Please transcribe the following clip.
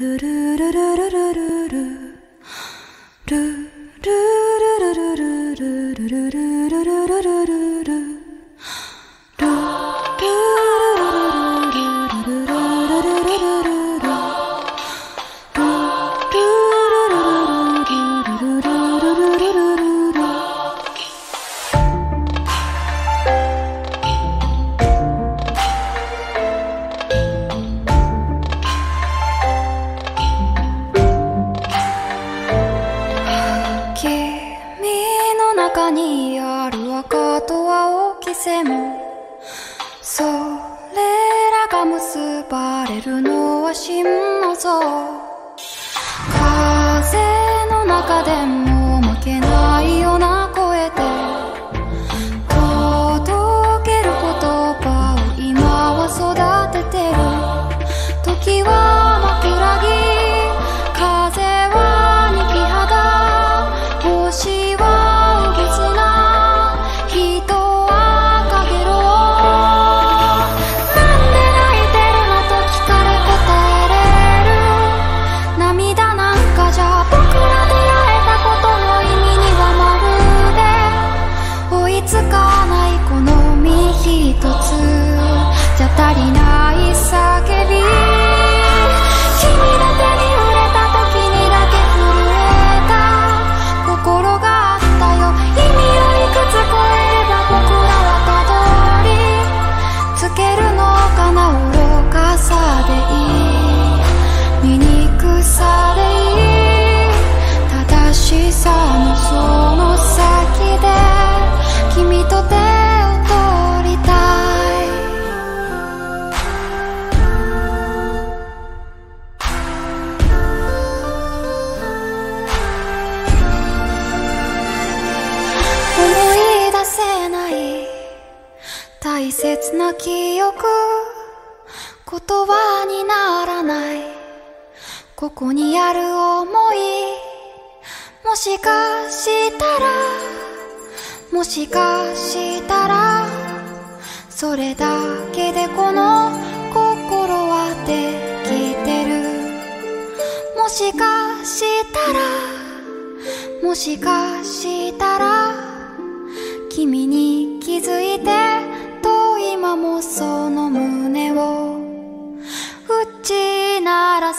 鳴らす